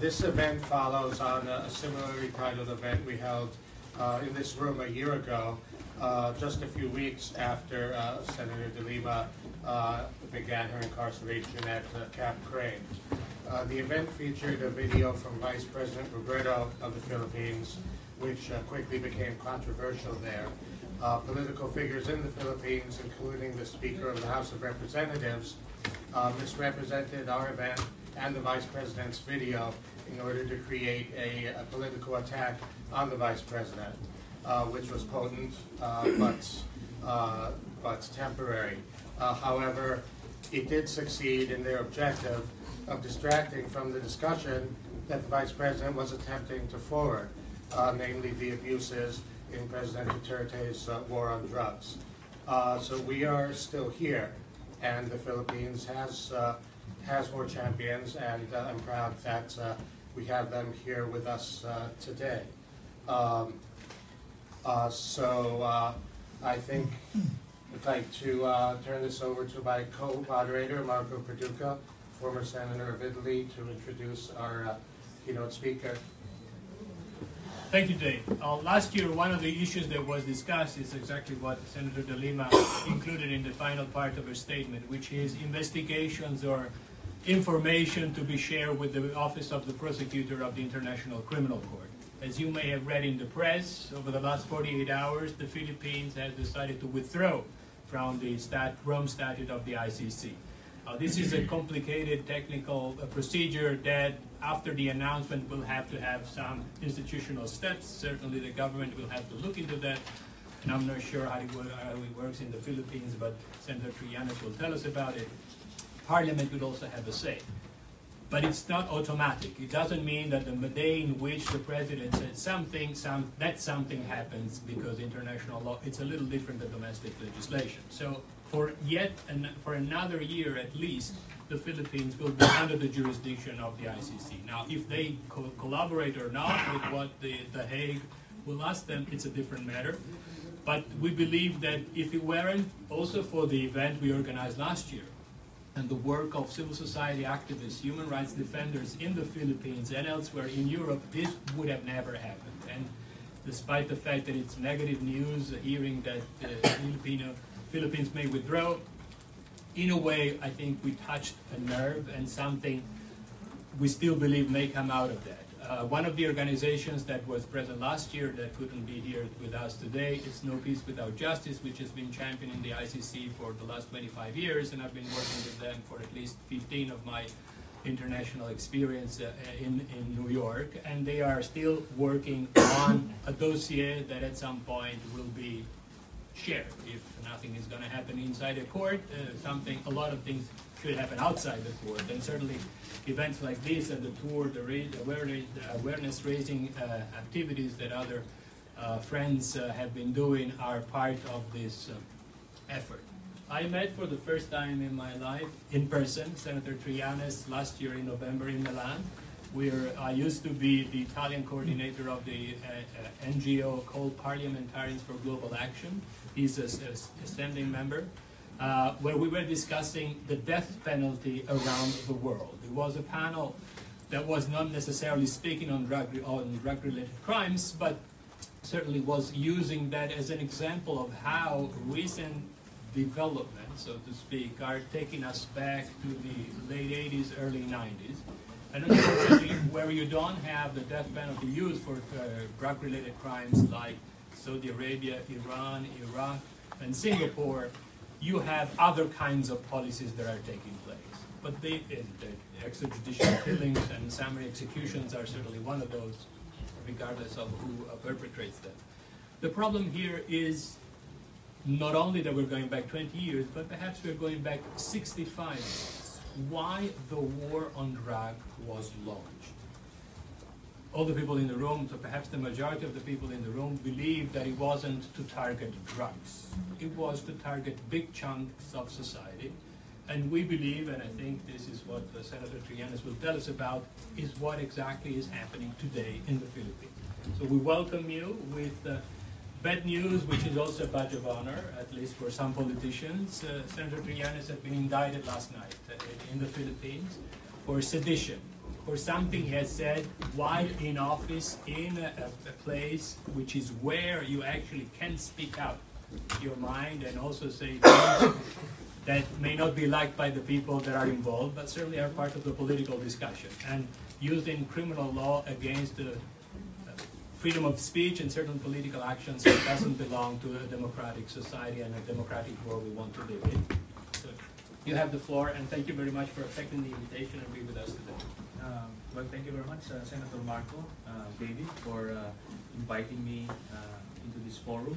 This event follows on a similarly titled event we held in this room a year ago, just a few weeks after Senator De Lima began her incarceration at Camp Crane. The event featured a video from Vice President Robredo of the Philippines, which quickly became controversial there. Political figures in the Philippines, including the Speaker of the House of Representatives, misrepresented our event and the Vice President's video in order to create a political attack on the Vice President, which was potent but temporary. However, it did succeed in their objective of distracting from the discussion that the Vice President was attempting to forward, namely the abuses in President Duterte's war on drugs. So we are still here, and the Philippines has more champions, and I'm proud that we have them here with us today. So I think I'd like to turn this over to my co-moderator, Marco Perduca, former Senator of Italy, to introduce our keynote speaker. Thank you, Jay. Last year, one of the issues that was discussed is exactly what Senator De Lima included in the final part of her statement, which is investigations or information to be shared with the Office of the Prosecutor of the International Criminal Court. As you may have read in the press, over the last 48 hours, the Philippines has decided to withdraw from the Rome Statute of the ICC. This is a complicated technical procedure that, after the announcement, will have to have some institutional steps. Certainly the government will have to look into that, and I'm not sure how it works in the Philippines, but Senator Trillanes will tell us about it. Parliament would also have a say. But it's not automatic. It doesn't mean that the day in which the president said something, that something happens, because international law, it's a little different than domestic legislation. So for another year at least, the Philippines will be under the jurisdiction of the ICC. Now, if they collaborate or not with what the Hague will ask them, it's a different matter. But we believe that if it weren't also for the event we organized last year, and the work of civil society activists, human rights defenders in the Philippines and elsewhere in Europe, this would have never happened. And despite the fact that it's negative news, hearing that the Philippines may withdraw, in a way, I think we touched a nerve, and something we still believe may come out of that. One of the organizations that was present last year that couldn't be here with us today is No Peace Without Justice, which has been championing the ICC for the last 25 years, and I've been working with them for at least 15 of my international experience in New York, and they are still working on a dossier that at some point will be shared. If nothing is going to happen inside the court, a lot of things should happen outside the court, and certainly events like this and the tour, the awareness-raising activities that other friends have been doing are part of this effort. I met for the first time in my life, in person, Senator Trillanes last year in November in Milan, where I used to be the Italian coordinator of the NGO called Parliamentarians for Global Action. He's a standing member, where we were discussing the death penalty around the world. It was a panel that was not necessarily speaking on drug-related crimes, but certainly was using that as an example of how recent developments, so to speak, are taking us back to the late 80s, early 90s. And unfortunately, where you don't have the death penalty used for drug-related crimes like Saudi Arabia, Iran, Iraq, and Singapore, you have other kinds of policies that are taking place. But the extrajudicial killings and summary executions are certainly one of those, regardless of who perpetrates them. The problem here is not only that we're going back 20 years, but perhaps we're going back 65 years. Why the war on drugs was launched. All the people in the room, so perhaps the majority of the people in the room, believe that it wasn't to target drugs. It was to target big chunks of society. And we believe, and I think this is what Senator Trillanes will tell us about, is what exactly is happening today in the Philippines. So we welcome you with bad news, which is also a badge of honor, at least for some politicians. Senator Trillanes had been indicted last night in the Philippines for sedition, for something he has said while in office in a place which is where you actually can speak out your mind and also say things that may not be liked by the people that are involved, but certainly are part of the political discussion. And used in criminal law against the freedom of speech and certain political actions that doesn't belong to a democratic society and a democratic world we want to live in. So you have the floor, and thank you very much for accepting the invitation and being with us today. Well, thank you very much, Senator Marco, David, for inviting me into this forum.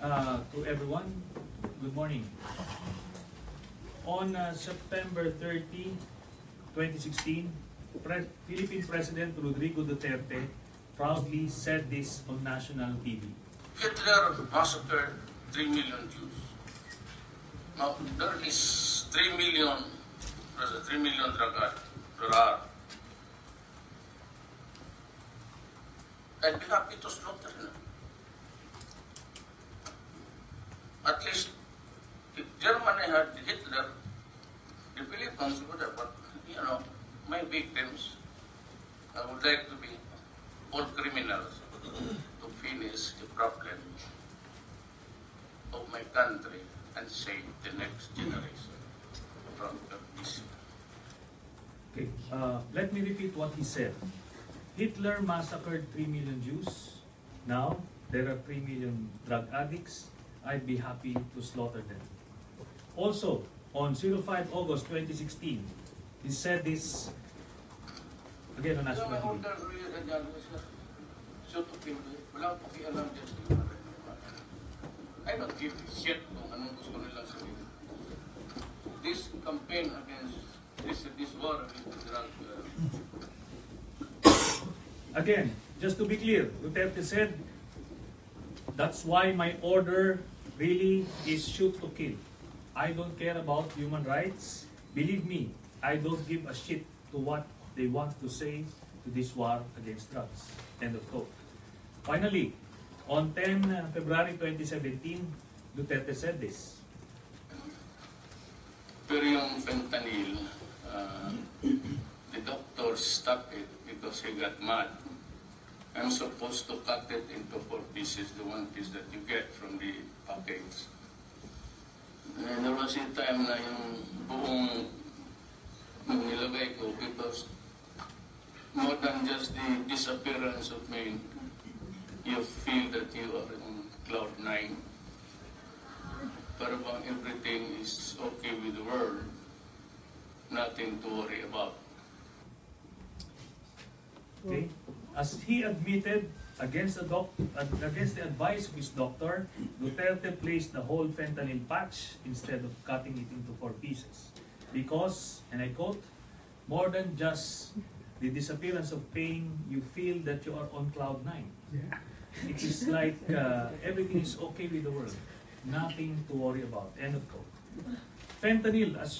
To everyone, good morning. On September 30, 2016, Philippine President Rodrigo Duterte proudly said this on national TV. Hitler massacred 3 million Jews. Now, there is 3 million drug addicts. There are. And we have Pito's doctrine. At least, if Germany had Hitler, the Philippines would have, you know, my victims, I would like to be all criminals to finish the problem of my country and save the next generation from this. Okay, let me repeat what he said. Hitler massacred 3 million Jews. Now there are 3 million drug addicts. I'd be happy to slaughter them. Also, on 05 August 2016, he said this again on national TV. I don't give a shit kung anong gusto nilang sabihin. This campaign against this war against drugs. Again, just to be clear, Duterte said, that's why my order really is shoot to kill. I don't care about human rights. Believe me, I don't give a shit to what they want to say to this war against drugs. End of quote. Finally, on 10 February 2017, Duterte said this. Pero yung fentanyl, the doctor stopped it because he got mad. I'm supposed to cut it into 4 pieces, the one piece that you get from the package. And there was a time na yung buong nilagay ko because more than just the disappearance of me, you feel that you are on cloud 9. But about everything is okay with the world, nothing to worry about. Okay. As he admitted, against the advice of his doctor, Duterte placed the whole fentanyl patch instead of cutting it into 4 pieces. Because, and I quote, more than just the disappearance of pain, you feel that you are on cloud 9. Yeah. It is like everything is okay with the world. Nothing to worry about. End of quote. Fentanyl, as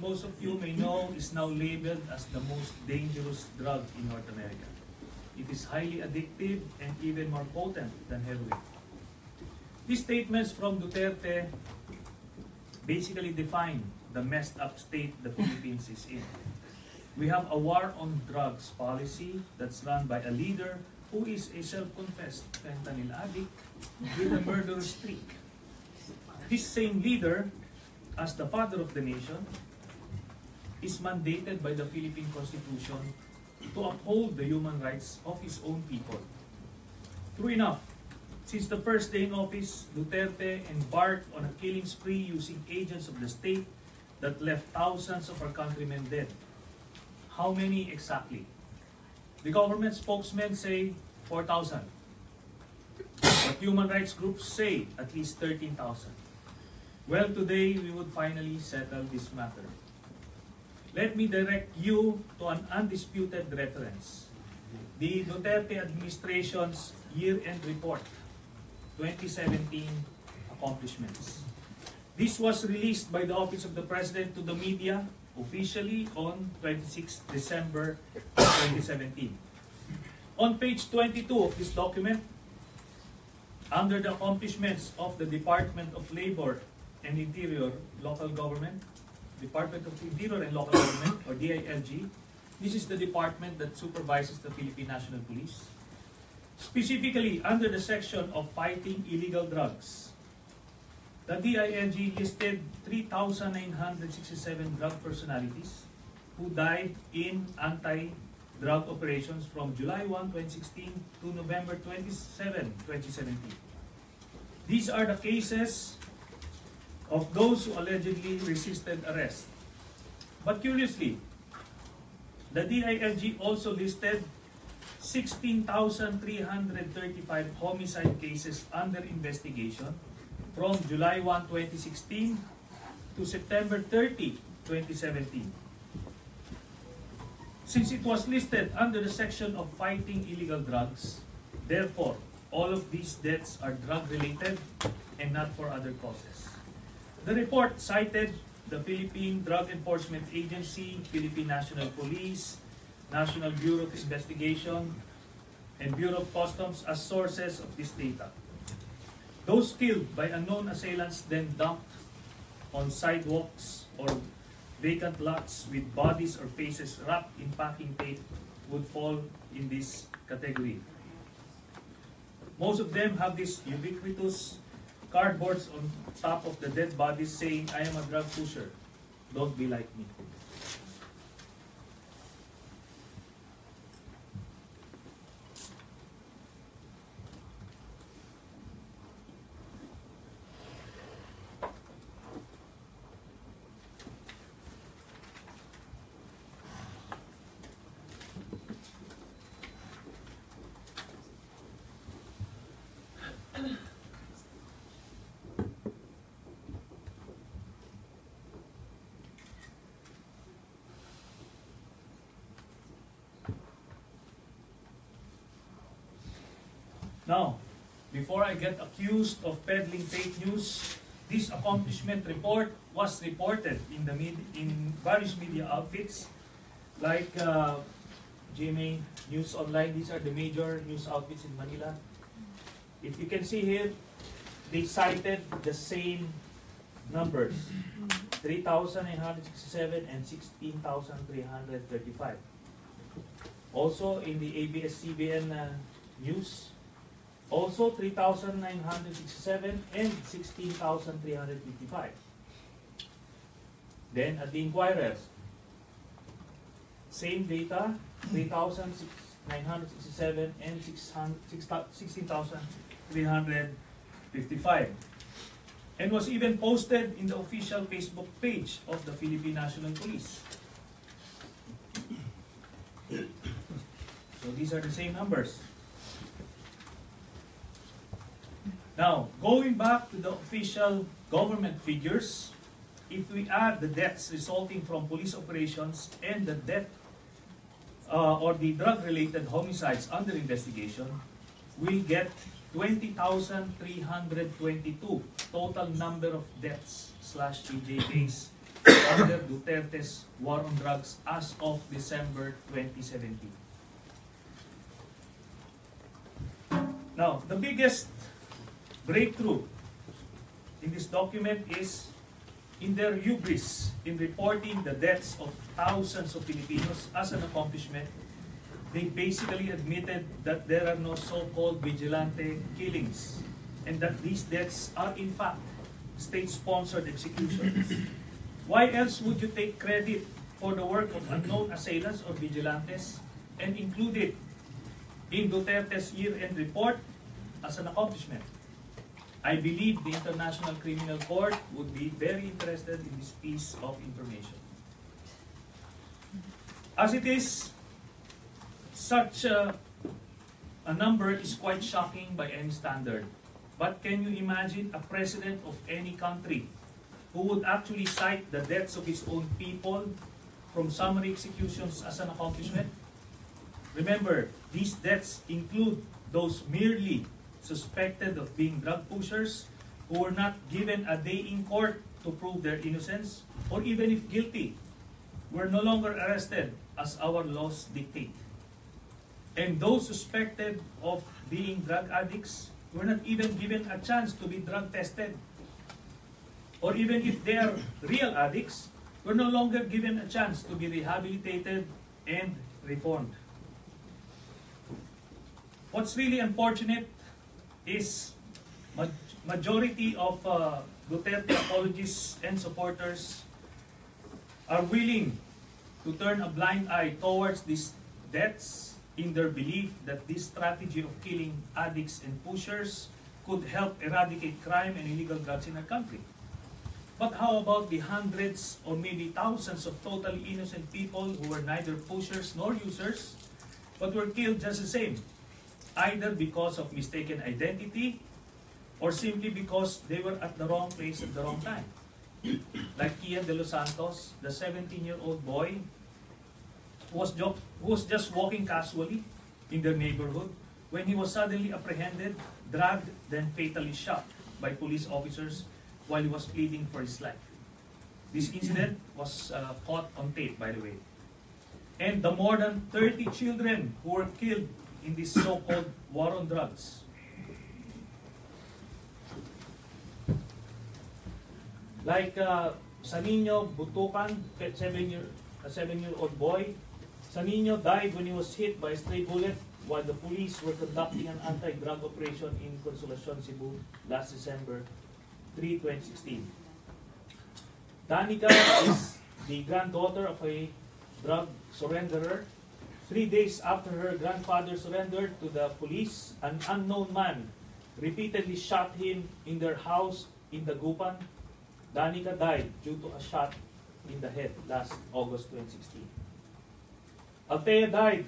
most of you may know, is now labeled as the most dangerous drug in North America. It is highly addictive and even more potent than heroin. These statements from Duterte basically define the messed up state the Philippines is in. We have a war on drugs policy that's run by a leader who is a self-confessed fentanyl addict with a murderous streak. This same leader, as the father of the nation, is mandated by the Philippine Constitution to uphold the human rights of his own people. True enough, since the first day in office, Duterte embarked on a killing spree using agents of the state that left thousands of our countrymen dead. How many exactly? The government spokesmen say 4,000. But human rights groups say at least 13,000. Well, today we would finally settle this matter. Let me direct you to an undisputed reference. The Duterte administration's year-end report, 2017 accomplishments. This was released by the Office of the President to the media officially on 26 December 2017. On page 22 of this document, under the accomplishments of the Department of Labor and Interior Local Government, Department of Interior and Local Government, or DILG. This is the department that supervises the Philippine National Police. Specifically, under the section of fighting illegal drugs, the DILG listed 3,967 drug personalities who died in anti-drug operations from July 1, 2016 to November 27, 2017. These are the cases of those who allegedly resisted arrest. But curiously, the DILG also listed 16,335 homicide cases under investigation from July 1, 2016 to September 30, 2017. Since it was listed under the section of fighting illegal drugs, therefore, all of these deaths are drug-related and not for other causes. The report cited the Philippine Drug Enforcement Agency, Philippine National Police, National Bureau of Investigation, and Bureau of Customs as sources of this data. Those killed by unknown assailants then dumped on sidewalks or vacant lots with bodies or faces wrapped in packing tape would fall in this category. Most of them have this ubiquitous cardboards on top of the dead bodies saying, "I am a drug pusher. Don't be like me." Now, before I get accused of peddling fake news, this accomplishment report was reported in various media outfits like GMA News Online. These are the major news outfits in Manila. If you can see here, they cited the same numbers, 3,867 and 16,335. Also in the ABS-CBN news, also 3,967 and 16,355. Then at the Inquirers, same data, 3,967 and 16,355. And was even posted in the official Facebook page of the Philippine National Police. So these are the same numbers. Now, going back to the official government figures, if we add the deaths resulting from police operations and the death or the drug-related homicides under investigation, we'll get 20,322 total number of deaths slash EJKs under Duterte's war on drugs as of December 2017. Now, the biggest breakthrough in this document is in their hubris in reporting the deaths of thousands of Filipinos as an accomplishment. They basically admitted that there are no so-called vigilante killings and that these deaths are in fact state-sponsored executions. Why else would you take credit for the work of unknown assailants or vigilantes and include it in Duterte's year-end report as an accomplishment? I believe the International Criminal Court would be very interested in this piece of information. As it is, such a number is quite shocking by any standard. But can you imagine a president of any country who would actually cite the deaths of his own people from summary executions as an accomplishment? Remember, these deaths include those merely suspected of being drug pushers who were not given a day in court to prove their innocence, or even if guilty, were no longer arrested as our laws dictate. And those suspected of being drug addicts were not even given a chance to be drug tested, or even if they are real addicts, were no longer given a chance to be rehabilitated and reformed. What's really unfortunate is majority of Duterte apologists and supporters are willing to turn a blind eye towards these deaths in their belief that this strategy of killing addicts and pushers could help eradicate crime and illegal drugs in our country. But how about the hundreds or maybe thousands of totally innocent people who were neither pushers nor users, but were killed just the same, either because of mistaken identity or simply because they were at the wrong place at the wrong time? Like Kian Delos Santos, the 17-year-old boy who was just walking casually in their neighborhood when he was suddenly apprehended, dragged, then fatally shot by police officers while he was pleading for his life. This incident was caught on tape, by the way. And the more than 30 children who were killed in this so-called war on drugs. Like Saninho Butopan, a seven-year-old boy. Saninho died when he was hit by a stray bullet while the police were conducting an anti-drug operation in Consolacion, Cebu last December 3, 2016. Danica is the granddaughter of a drug surrenderer. 3 days after her grandfather surrendered to the police, an unknown man repeatedly shot him in their house in Dagupan. Danica died due to a shot in the head last August 2016. Althea died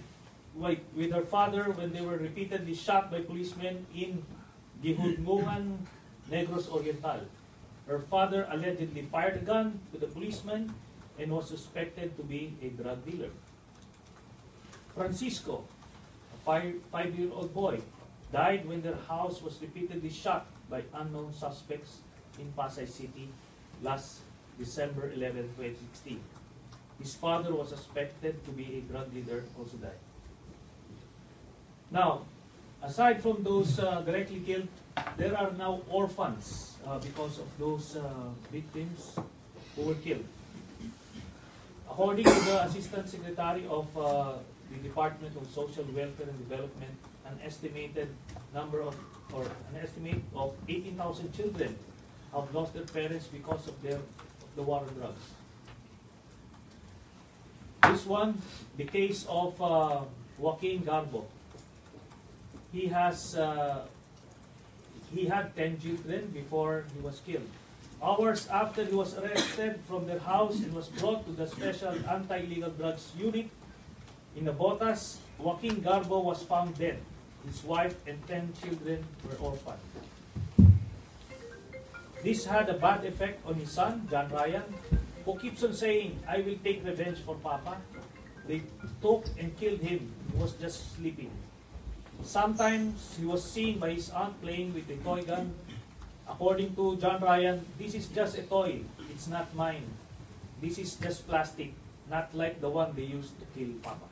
with her father when they were repeatedly shot by policemen in Gihudmungan, Negros Oriental. Her father allegedly fired a gun to the policeman and was suspected to be a drug dealer. Francisco, a five-year-old boy, died when their house was repeatedly shot by unknown suspects in Pasay City last December 11, 2016. His father was suspected to be a drug dealer, also died. Now, aside from those directly killed, there are now orphans because of those victims who were killed. According to the Assistant Secretary of the Department of Social Welfare and Development, an estimate of 18,000 children have lost their parents because of the war on drugs. This one, the case of Joaquin Garbo. He had 10 children before he was killed. Hours after he was arrested from their house and was brought to the Special Anti-Illegal Drugs Unit in Navotas, Joaquin Garbo was found dead. His wife and 10 children were orphaned. This had a bad effect on his son, John Ryan, who keeps on saying, "I will take revenge for Papa." They took and killed him. He was just sleeping. Sometimes he was seen by his aunt playing with a toy gun. According to John Ryan, "This is just a toy. It's not mine. This is just plastic, not like the one they used to kill Papa."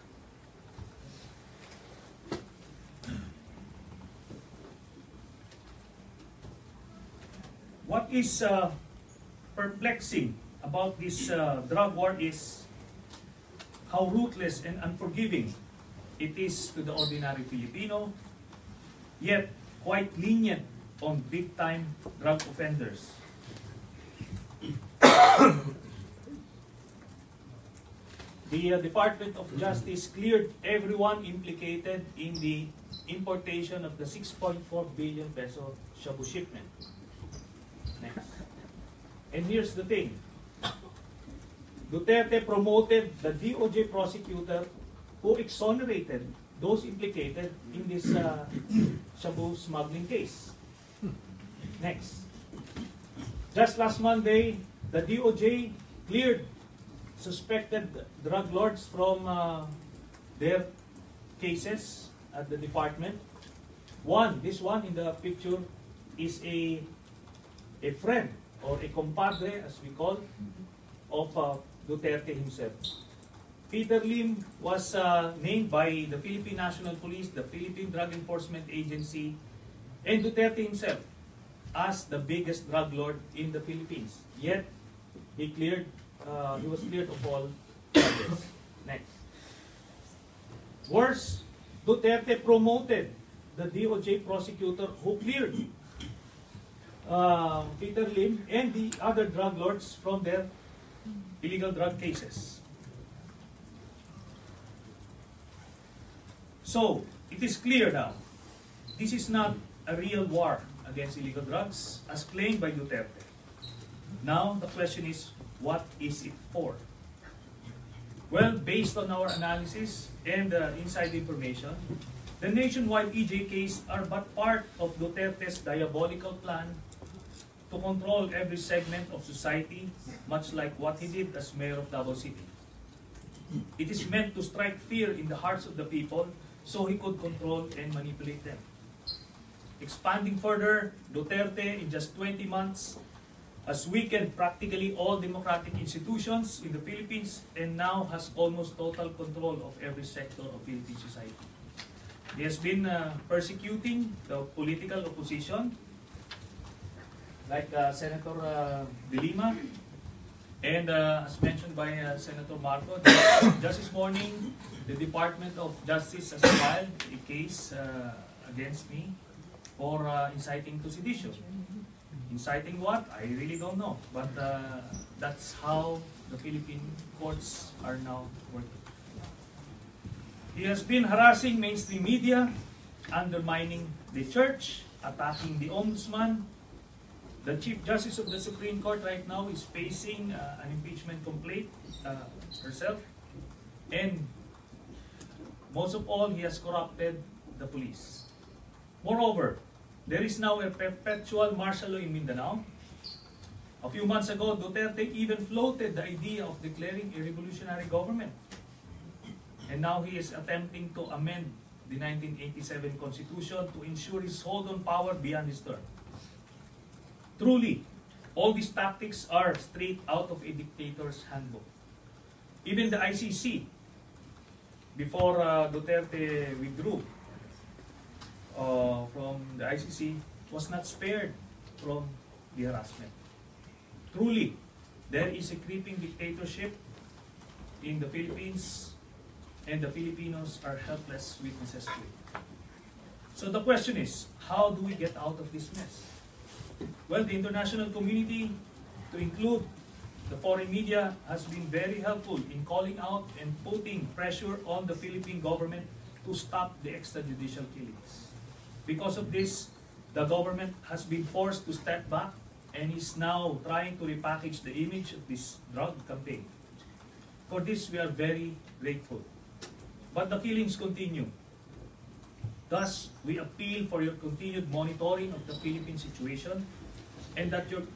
What is perplexing about this drug war is how ruthless and unforgiving it is to the ordinary Filipino, yet quite lenient on big-time drug offenders. The Department of Justice cleared everyone implicated in the importation of the 6.4 billion peso shabu shipment. Next. And here's the thing. Duterte promoted the DOJ prosecutor who exonerated those implicated in this shabu smuggling case. Next. Just last Monday, the DOJ cleared suspected drug lords from their cases at the department. This one in the picture is a friend, or a compadre as we call, of Duterte himself. Peter Lim was named by the Philippine National Police, the Philippine Drug Enforcement Agency, and Duterte himself as the biggest drug lord in the Philippines. Yet, he cleared he was cleared of all charges. Next. Worse, Duterte promoted the DOJ prosecutor who cleared Peter Lim and the other drug lords from their illegal drug cases. So, it is clear now, this is not a real war against illegal drugs as claimed by Duterte. Now, the question is, what is it for? Well, based on our analysis and inside information, the nationwide EJ case are but part of Duterte's diabolical plan to control every segment of society, much like what he did as mayor of Davao City. It is meant to strike fear in the hearts of the people so he could control and manipulate them. Expanding further, Duterte in just 20 months has weakened practically all democratic institutions in the Philippines and now has almost total control of every sector of Philippine society. He has been persecuting the political opposition, like Senator De Lima, and as mentioned by Senator Marco, just this morning, the Department of Justice has filed a case against me for inciting to sedition. Inciting what? I really don't know. But that's how the Philippine courts are now working. He has been harassing mainstream media, undermining the church, attacking the ombudsman. The Chief Justice of the Supreme Court right now is facing an impeachment complaint herself. And most of all, he has corrupted the police. Moreover, there is now a perpetual martial law in Mindanao. A few months ago, Duterte even floated the idea of declaring a revolutionary government. And now he is attempting to amend the 1987 Constitution to ensure his hold on power beyond his term. Truly, all these tactics are straight out of a dictator's handbook. Even the ICC, before Duterte withdrew from the ICC, was not spared from the harassment. Truly, there is a creeping dictatorship in the Philippines, and the Filipinos are helpless witnesses to it. So the question is, how do we get out of this mess? Well, the international community, to include the foreign media, has been very helpful in calling out and putting pressure on the Philippine government to stop the extrajudicial killings. Because of this, the government has been forced to step back and is now trying to repackage the image of this drug campaign. For this, we are very grateful. But the killings continue. Thus, we appeal for your continued monitoring of the Philippine situation and that you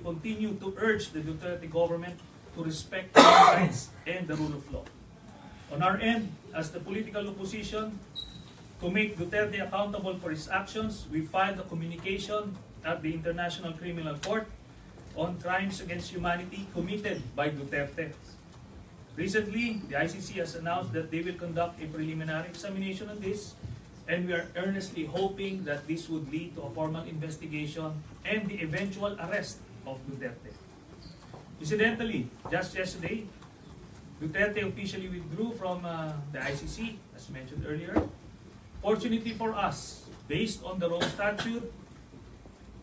continue to urge the Duterte government to respect human rights and the rule of law. On our end, as the political opposition, to make Duterte accountable for his actions, we filed a communication at the International Criminal Court on crimes against humanity committed by Duterte. Recently, the ICC has announced that they will conduct a preliminary examination on this, and we are earnestly hoping that this would lead to a formal investigation and the eventual arrest of Duterte. Incidentally, just yesterday, Duterte officially withdrew from the ICC, as mentioned earlier. Fortunately for us, based on the Rome Statute,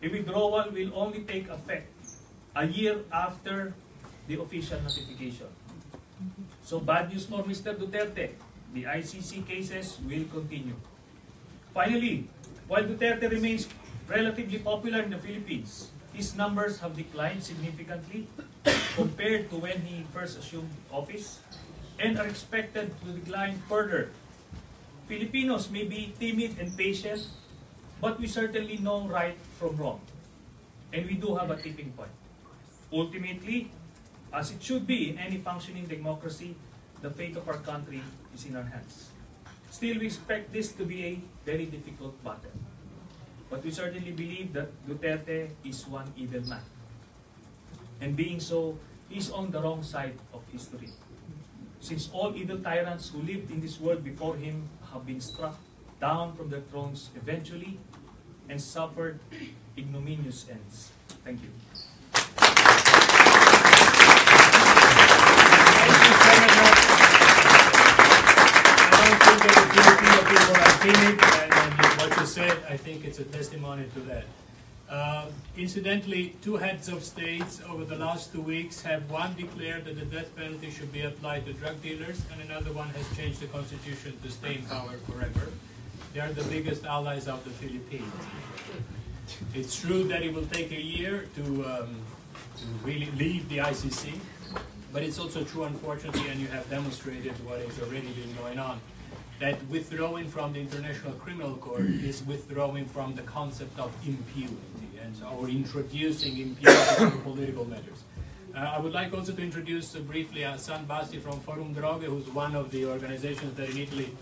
a withdrawal will only take effect a year after the official notification. So bad news for Mr. Duterte, the ICC cases will continue. Finally, while Duterte remains relatively popular in the Philippines, his numbers have declined significantly compared to when he first assumed office and are expected to decline further. Filipinos may be timid and patient, but we certainly know right from wrong. And we do have a tipping point. Ultimately, as it should be in any functioning democracy, the fate of our country is in our hands. Still, we expect this to be a very difficult battle. But we certainly believe that Duterte is one evil man. And being so, he's on the wrong side of history. Since all evil tyrants who lived in this world before him have been struck down from their thrones eventually and suffered ignominious ends. Thank you. to the Filipino people are timid, and what you said, I think it's a testimony to that. Incidentally, two heads of states over the last 2 weeks have one declared that the death penalty should be applied to drug dealers, and another one has changed the constitution to stay in power forever. They are the biggest allies of the Philippines. It's true that it will take a year to really leave the ICC, but it's also true, unfortunately, and you have demonstrated what has already been going on, that withdrawing from the International Criminal Court is withdrawing from the concept of impunity, and or introducing impunity to political matters. I would like also to introduce briefly San Basti from Forum Droghe, who's one of the organizations that in Italy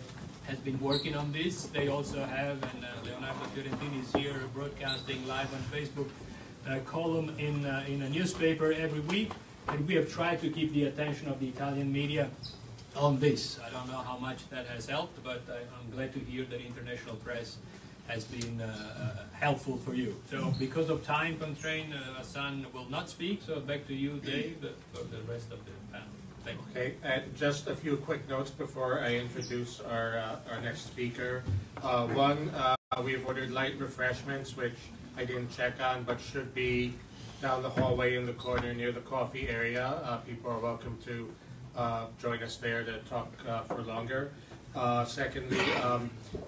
has been working on this. They also have, and Leonardo Fiorentini is here broadcasting live on Facebook, a column in a newspaper every week, and we have tried to keep the attention of the Italian media on this. I don't know how much that has helped, but I'm glad to hear that international press has been helpful for you. So because of time constraint, Hassan will not speak, so back to you, Dave, for the rest of the panel. Thank you. Okay, and just a few quick notes before I introduce our next speaker. We've ordered light refreshments, which I didn't check on, but should be down the hallway in the corner near the coffee area. People are welcome to join us there to talk for longer. Secondly,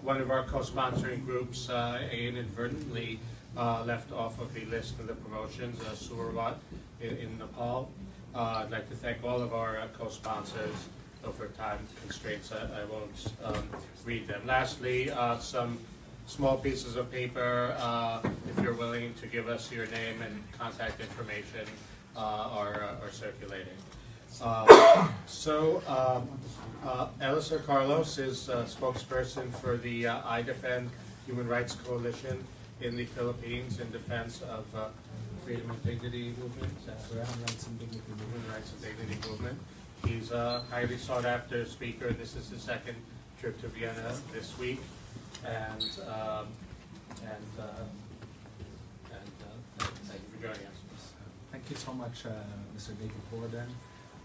one of our co-sponsoring groups inadvertently left off of the list of the promotions, Surawat in Nepal. I'd like to thank all of our co-sponsors. Over time constraints, I won't read them. Lastly, some small pieces of paper, if you're willing to give us your name and contact information, are circulating. Elisa Carlos is a spokesperson for the I Defend Human Rights Coalition in the Philippines in defense of freedom and dignity movement, human rights and dignity movement. He's a highly sought after speaker. This is his second trip to Vienna this week. Thank you for joining us. Thank you so much, Mr. David Gordon.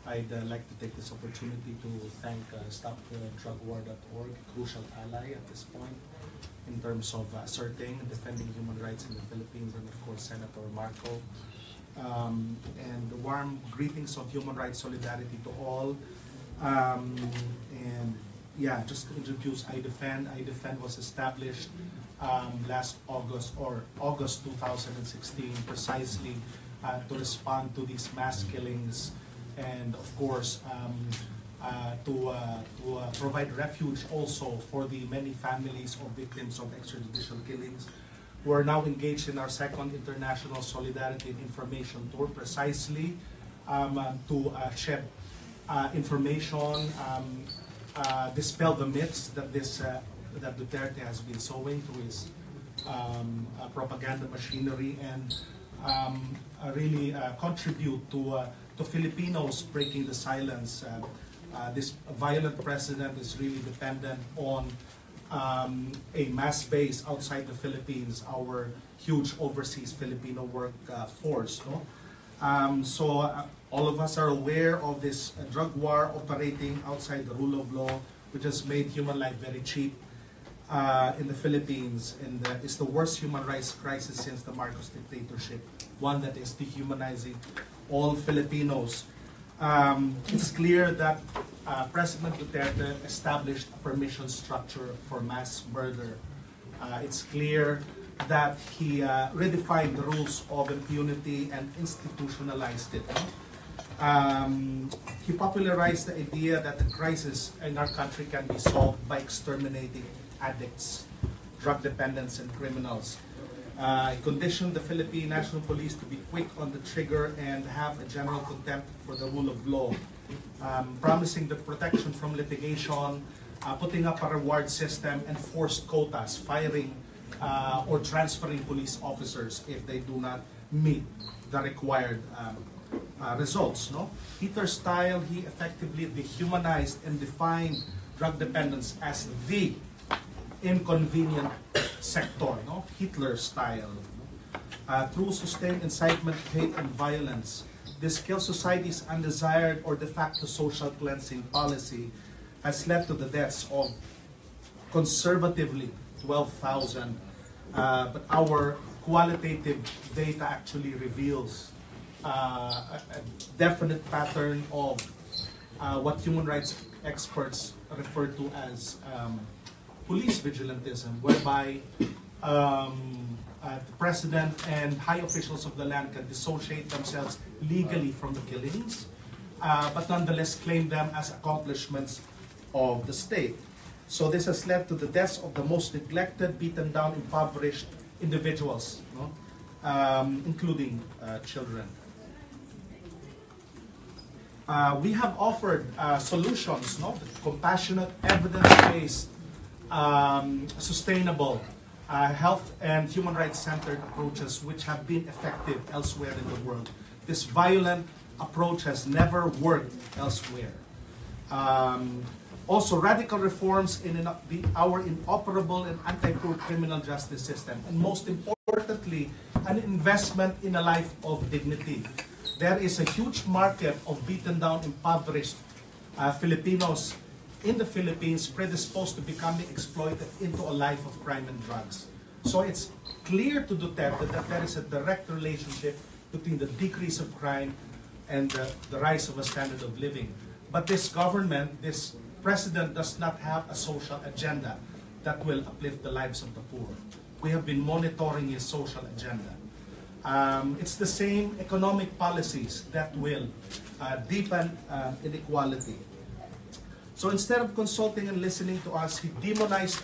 I'd like to take this opportunity to thank StopDrugWar.org, crucial ally at this point in terms of asserting and defending human rights in the Philippines, and of course Senator Marco. And the warm greetings of human rights solidarity to all. Just to introduce I Defend. I Defend was established last August, or August 2016, precisely to respond to these mass killings and, of course, to provide refuge also for the many families of victims of extrajudicial killings. We're now engaged in our second international solidarity and information tour, precisely to shed information, dispel the myths that that Duterte has been sowing through his propaganda machinery, and really contribute to Filipinos breaking the silence. This violent president is really dependent on a mass base outside the Philippines, our huge overseas Filipino workforce. All of us are aware of this drug war operating outside the rule of law, which has made human life very cheap in the Philippines. And it's the worst human rights crisis since the Marcos dictatorship, one that is dehumanizing all Filipinos. It's clear that President Duterte established a permission structure for mass murder. It's clear that he redefined the rules of impunity and institutionalized it. He popularized the idea that the crisis in our country can be solved by exterminating addicts, drug dependents, and criminals. He conditioned the Philippine National Police to be quick on the trigger and have a general contempt for the rule of law, promising the protection from litigation, putting up a reward system, and forced quotas, firing or transferring police officers if they do not meet the required results. Peter's style, he effectively dehumanized and defined drug dependence as the inconvenient sector, Hitler style. Through sustained incitement, hate, and violence, this kill society's undesired or de facto social cleansing policy has led to the deaths of conservatively 12,000, but our qualitative data actually reveals a definite pattern of what human rights experts refer to as police vigilantism, whereby the president and high officials of the land can dissociate themselves legally from the killings, but nonetheless claim them as accomplishments of the state. So this has led to the deaths of the most neglected, beaten down, impoverished individuals, no? Including children. We have offered solutions, no? Compassionate, evidence-based, sustainable, health and human rights-centered approaches which have been effective elsewhere in the world. This violent approach has never worked elsewhere. Also, radical reforms in our inoperable and anti-poor criminal justice system. And most importantly, an investment in a life of dignity. There is a huge market of beaten down, impoverished Filipinos in the Philippines predisposed to becoming exploited into a life of crime and drugs. So it's clear to Duterte that there is a direct relationship between the decrease of crime and the rise of a standard of living. But this government, this president does not have a social agenda that will uplift the lives of the poor. We have been monitoring his social agenda. It's the same economic policies that will deepen inequality. So instead of consulting and listening to us, he demonized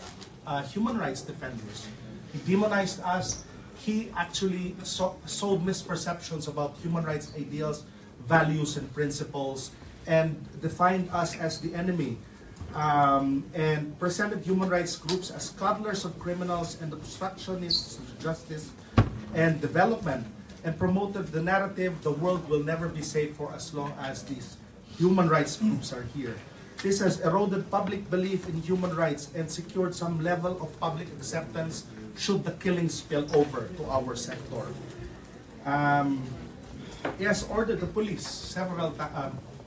human rights defenders. He demonized us. He actually sowed misperceptions about human rights ideals, values, and principles, and defined us as the enemy, and presented human rights groups as coddlers of criminals and obstructionists of justice and development, and promoted the narrative the world will never be safe for as long as these human rights groups are here. This has eroded public belief in human rights and secured some level of public acceptance should the killings spill over to our sector. He has ordered the police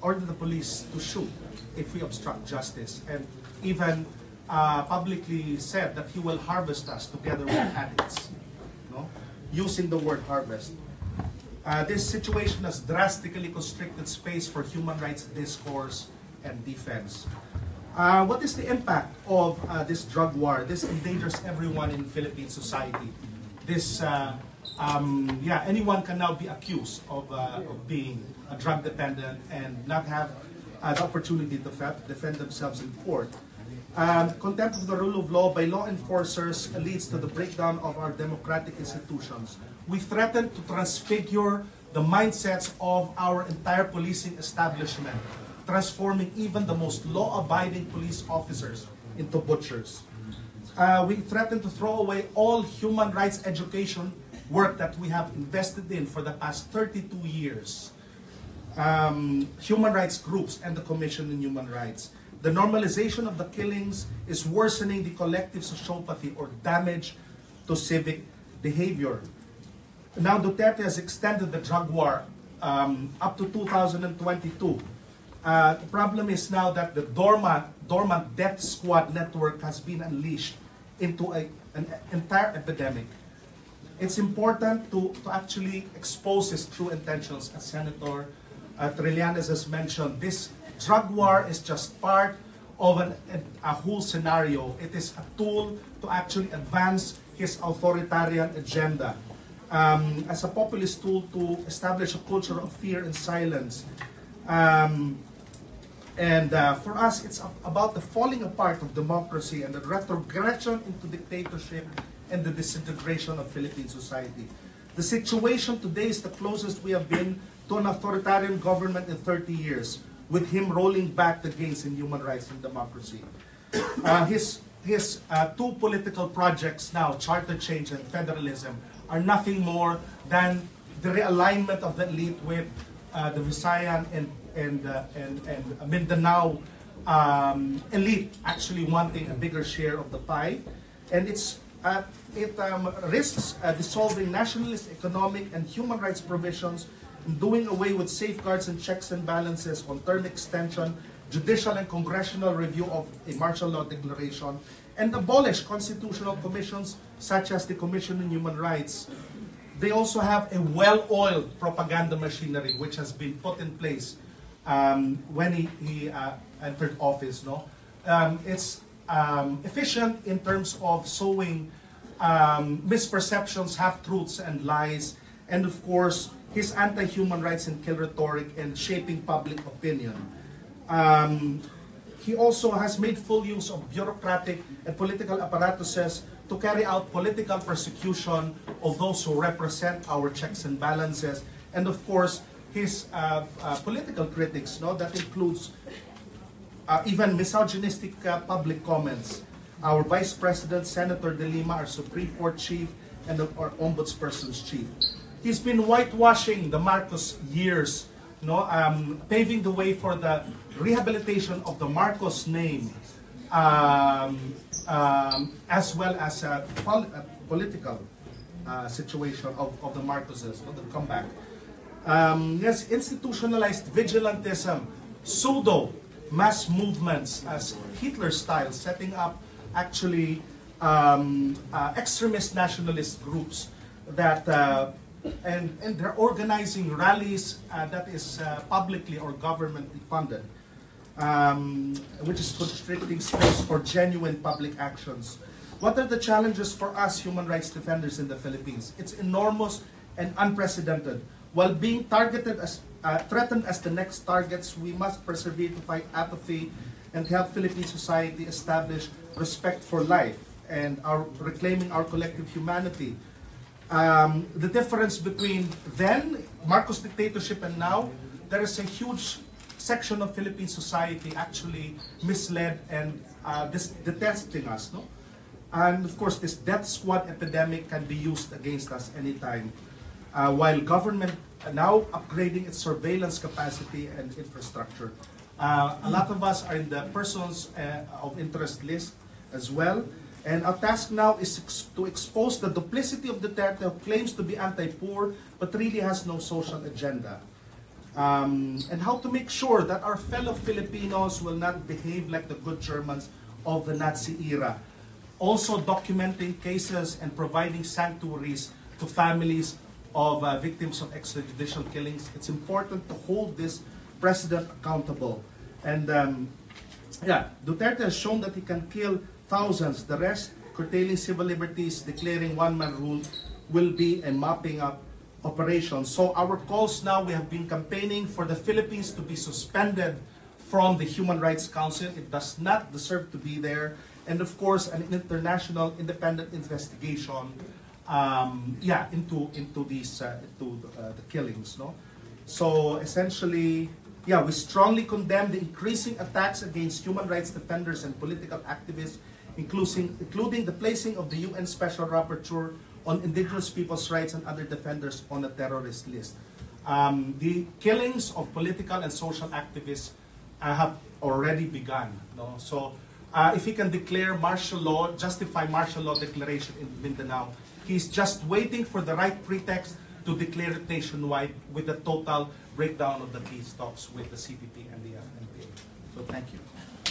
to shoot if we obstruct justice, and even publicly said that he will harvest us together with addicts, no? Using the word harvest. This situation has drastically constricted space for human rights discourse and defense. What is the impact of this drug war? This endangers everyone in Philippine society. This, anyone can now be accused of being a drug dependent and not have the opportunity to defend themselves in court. Contempt of the rule of law by law enforcers leads to the breakdown of our democratic institutions. We threaten to transfigure the mindsets of our entire policing establishment, transforming even the most law-abiding police officers into butchers. We threaten to throw away all human rights education work that we have invested in for the past 32 years. Human rights groups and the Commission on Human Rights. The normalization of the killings is worsening the collective sociopathy or damage to civic behavior. Now Duterte has extended the drug war up to 2022. The problem is now that the dormant death squad network has been unleashed into an entire epidemic. It's important to actually expose his true intentions. As Senator Trillanes has mentioned, this drug war is just part of a whole scenario. It is a tool to actually advance his authoritarian agenda as a populist tool to establish a culture of fear and silence. For us, it's about the falling apart of democracy and the retrogression into dictatorship and the disintegration of Philippine society. The situation today is the closest we have been to an authoritarian government in 30 years, with him rolling back the gains in human rights and democracy. His two political projects now, charter change and federalism, are nothing more than the realignment of the elite with the Visayan and Mindanao elite actually wanting a bigger share of the pie, and it risks dissolving nationalist, economic, and human rights provisions, and doing away with safeguards and checks and balances on term extension, judicial and congressional review of a martial law declaration, and abolish constitutional commissions such as the Commission on Human Rights. They also have a well-oiled propaganda machinery which has been put in place when he entered office. No, it's efficient in terms of sowing misperceptions, half-truths, and lies, and of course, his anti-human rights and kill rhetoric and shaping public opinion. He also has made full use of bureaucratic and political apparatuses to carry out political persecution of those who represent our checks and balances, and of course, his political critics, no? That includes even misogynistic public comments. Our Vice President, Senator De Lima, our Supreme Court Chief, and our Ombudsperson's Chief. He's been whitewashing the Marcos years, no? Paving the way for the rehabilitation of the Marcos name, as well as a political situation of the Marcoses, of the comeback. Yes, institutionalized vigilantism, pseudo mass movements as Hitler style, setting up actually extremist nationalist groups that and they're organizing rallies that is publicly or governmentally funded, which is constricting space for genuine public actions. What are the challenges for us human rights defenders in the Philippines? It's enormous and unprecedented. While being targeted as threatened as the next targets, we must persevere to fight apathy and help Philippine society establish respect for life and reclaiming our collective humanity. The difference between then, Marcos' dictatorship, and now, there is a huge section of Philippine society actually misled and detesting us. No? And of course, this death squad epidemic can be used against us anytime, while government now upgrading its surveillance capacity and infrastructure. A lot of us are in the persons of interest list as well. And our task now is to expose the duplicity of Duterte, who claims to be anti-poor, but really has no social agenda. And how to make sure that our fellow Filipinos will not behave like the good Germans of the Nazi era. Also documenting cases and providing sanctuaries to families of victims of extrajudicial killings. It's important to hold this president accountable. And yeah, Duterte has shown that he can kill thousands. The rest, curtailing civil liberties, declaring one-man rule, will be a mopping up operation. So our calls now, we have been campaigning for the Philippines to be suspended from the Human Rights Council. It does not deserve to be there. And of course, an international independent investigation into the killings. No? So essentially, yeah, we strongly condemn the increasing attacks against human rights defenders and political activists, including the placing of the UN Special Rapporteur on Indigenous Peoples' Rights and other defenders on a terrorist list. The killings of political and social activists have already begun. No? So if he can declare martial law, justify martial law declaration in Mindanao, he's just waiting for the right pretext to declare it nationwide with a total breakdown of the peace talks with the CPP and the FNP. So thank you.